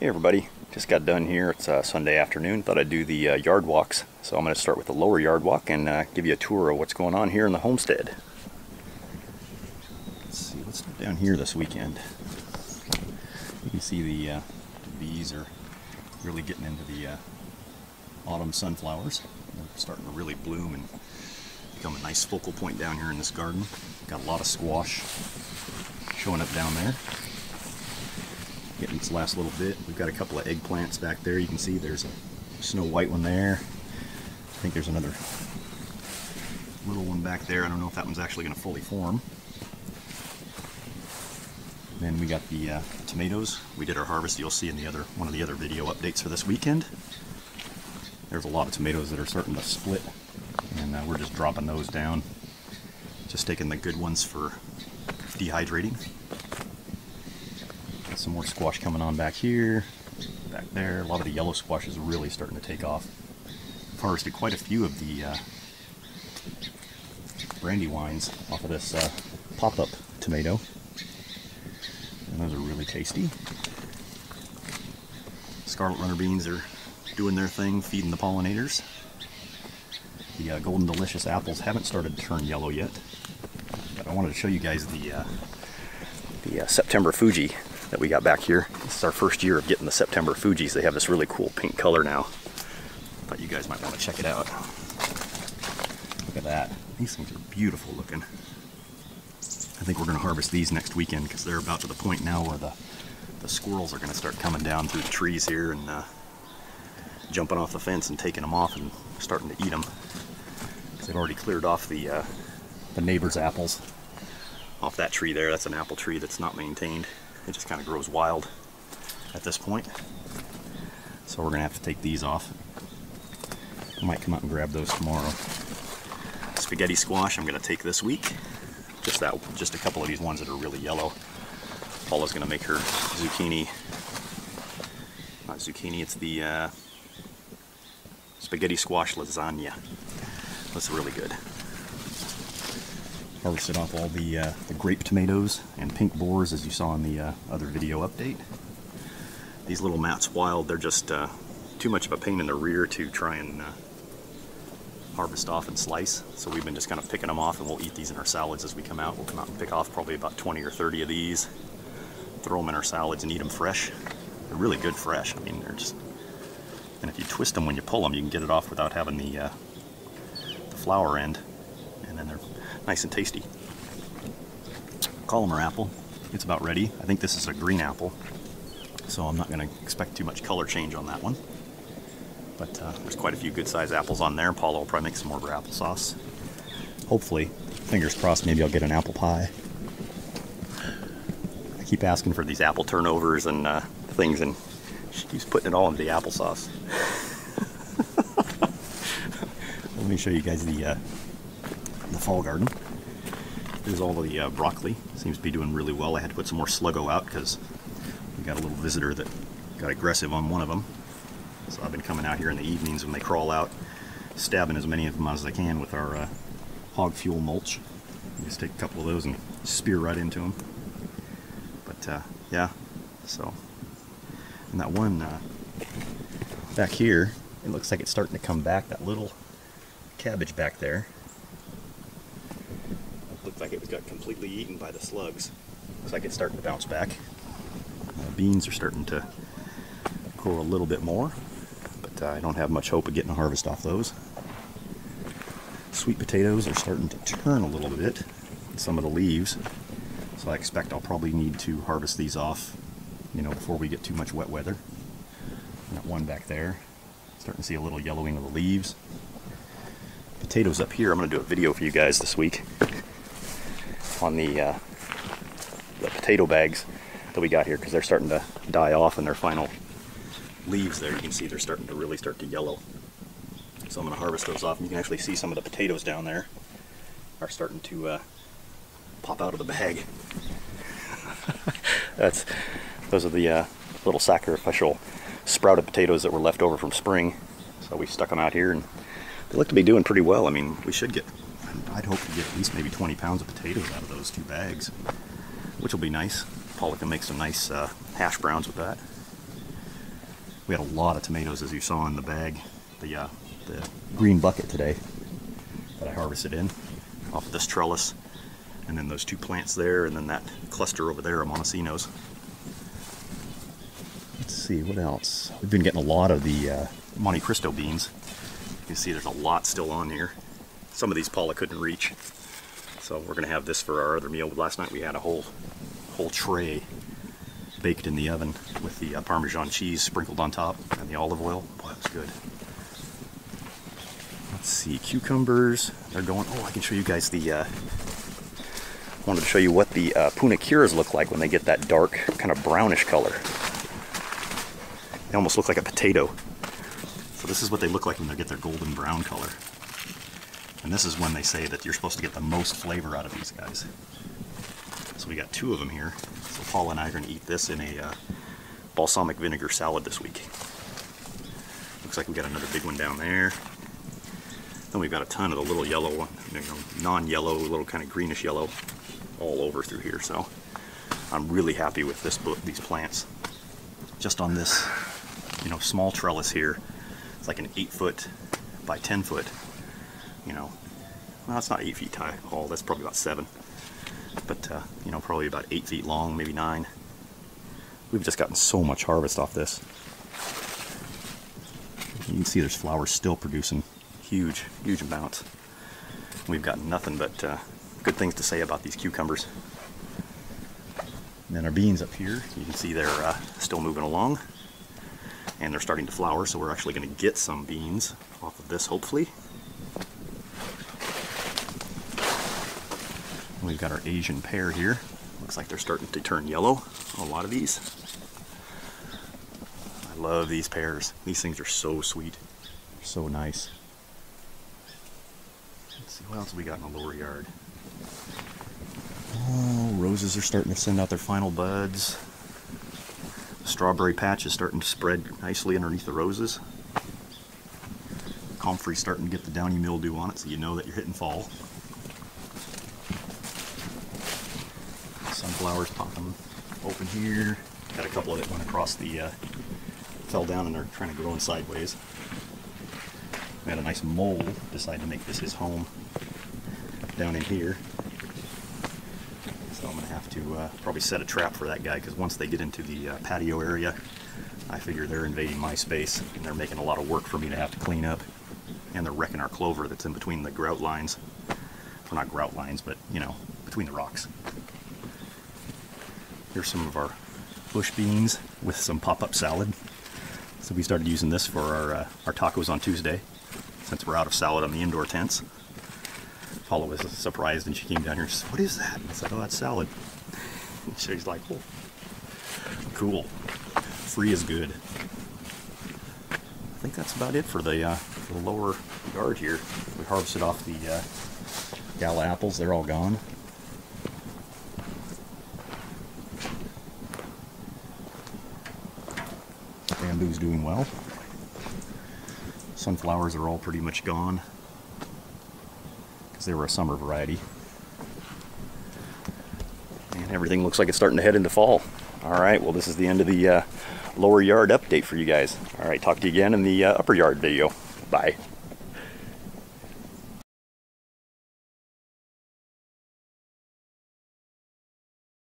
Hey everybody, just got done here. It's Sunday afternoon. Thought I'd do the yard walks. So I'm going to start with the lower yard walk and give you a tour of what's going on here in the homestead. Let's see what's down here this weekend. You can see the bees are really getting into the autumn sunflowers. They're starting to really bloom and become a nice focal point down here in this garden. Got a lot of squash showing up down there. Getting its last little bit. We've got a couple of eggplants back there. You can see there's a snow white one there. I think there's another little one back there. I don't know if that one's actually going to fully form. Then we got the tomatoes. We did our harvest. You'll see in the other one of the other video updates for this weekend. There's a lot of tomatoes that are starting to split, and we're just dropping those down. Just taking the good ones for dehydrating. Some more squash coming on back here, back there. A lot of the yellow squash is really starting to take off. I've harvested quite a few of the brandywines off of this pop-up tomato, and those are really tasty. Scarlet runner beans are doing their thing, feeding the pollinators. The golden delicious apples haven't started to turn yellow yet, but I wanted to show you guys the September Fuji that we got back here. This is our first year of getting the September Fujis. They have this really cool pink color now. Thought you guys might want to check it out. Look at that. These things are beautiful looking. I think we're going to harvest these next weekend because they're about to the point now where the squirrels are going to start coming down through the trees here and jumping off the fence and taking them off and starting to eat them. They've already cleared off the neighbor's apples off that tree there. That's an apple tree that's not maintained. It just kind of grows wild at this point. So we're gonna have to take these off. I might come out and grab those tomorrow. Spaghetti squash I'm gonna take this week. Just a couple of these ones that are really yellow. Paula's gonna make her zucchini. Not zucchini, it's the spaghetti squash lasagna. That's really good. Harvested off all the grape tomatoes and pink boars as you saw in the other video update. These little mats wild, they're just too much of a pain in the rear to try and harvest off and slice. So we've been just kind of picking them off, and we'll eat these in our salads as we come out. We'll come out and pick off probably about 20 or 30 of these, throw them in our salads and eat them fresh. They're really good fresh. I mean, they're just, and if you twist them when you pull them, you can get it off without having the flower end, and then they're nice and tasty. Columnar apple, it's about ready. I think this is a green apple, so I'm not going to expect too much color change on that one. But there's quite a few good sized apples on there. Paula will probably make some more for applesauce. Hopefully, fingers crossed, maybe I'll get an apple pie. I keep asking for these apple turnovers and things, and she keeps putting it all into the applesauce. Let me show you guys the fall garden. There's all the broccoli. Seems to be doing really well. I had to put some more Sluggo out because we got a little visitor that got aggressive on one of them. So I've been coming out here in the evenings when they crawl out, stabbing as many of them as I can with our hog fuel mulch. You just take a couple of those and spear right into them. But yeah, so. And that one back here, it looks like it's starting to come back. That little cabbage back there. Like it got completely eaten by the slugs. Looks like it's starting to bounce back. The beans are starting to grow a little bit more, but I don't have much hope of getting a harvest off those. Sweet potatoes are starting to turn a little bit, some of the leaves, so I expect I'll probably need to harvest these off, you know, before we get too much wet weather. And that one back there, starting to see a little yellowing of the leaves. Potatoes up here, I'm going to do a video for you guys this week on the potato bags that we got here because they're starting to die off in their final leaves there. You can see they're starting to really start to yellow. So I'm going to harvest those off, and you can actually see some of the potatoes down there are starting to pop out of the bag. Those are the little sacrificial sprouted potatoes that were left over from spring. So we stuck them out here, and they look to be doing pretty well. I mean, we should get, I'd hope to get at least maybe 20 pounds of potatoes out of those two bags, which will be nice. Paula can make some nice hash browns with that. We had a lot of tomatoes, as you saw in the bag, the green bucket today that I harvested in off of this trellis, and then those two plants there, and then that cluster over there of Montesinos. Let's see, what else? We've been getting a lot of the Monte Cristo beans. You can see there's a lot still on here. Some of these Paula couldn't reach, so we're going to have this for our other meal. Last night we had a whole tray baked in the oven with the Parmesan cheese sprinkled on top and the olive oil. Boy, that was good. Let's see, cucumbers, they're going, oh, I can show you guys the, I wanted to show you what the punicuras look like when they get that dark, kind of brownish color. They almost look like a potato. So this is what they look like when they get their golden brown color. And this is when they say that you're supposed to get the most flavor out of these guys. So we got two of them here. So Paula and I are going to eat this in a balsamic vinegar salad this week. Looks like we got another big one down there. Then we've got a ton of the little yellow one, you know, non-yellow, little kind of greenish yellow, all over through here. So I'm really happy with this, these plants. Just on this, you know, small trellis here, it's like an 8-foot by 10-foot. You know, well, it's not 8 feet tall. That's probably about 7. But, you know, probably about 8 feet long, maybe 9. We've just gotten so much harvest off this. You can see there's flowers still producing huge, huge amounts. We've gotten nothing but good things to say about these cucumbers. And then our beans up here, you can see they're still moving along. And they're starting to flower, so we're actually going to get some beans off of this, hopefully. We've got our Asian pear here. Looks like they're starting to turn yellow, a lot of these. I love these pears. These things are so sweet, so nice. Let's see, what else we got in the lower yard? Oh, roses are starting to send out their final buds. The strawberry patch is starting to spread nicely underneath the roses. Comfrey's starting to get the downy mildew on it, so you know that you're hitting fall. Sunflowers popping open here. Got a couple of it went across the, fell down and are trying to grow in sideways. We had a nice mole decide to make this his home down in here. So I'm going to have to probably set a trap for that guy, because once they get into the patio area, I figure they're invading my space and they're making a lot of work for me to have to clean up. And they're wrecking our clover that's in between the grout lines. Well, not grout lines, but, you know, between the rocks. Here's some of our bush beans with some pop-up salad. So we started using this for our tacos on Tuesday, since we're out of salad on the indoor tents. Paula was surprised, and she came down here and said, "What is that?" And I said, "Oh, that's salad." And she's like, "Oh, cool. Free is good." I think that's about it for the lower yard here. We harvested off the gala apples. They're all gone. Bamboo's doing well. Sunflowers are all pretty much gone because they were a summer variety. And everything looks like it's starting to head into fall. Alright, well, this is the end of the lower yard update for you guys. Alright, talk to you again in the upper yard video. Bye.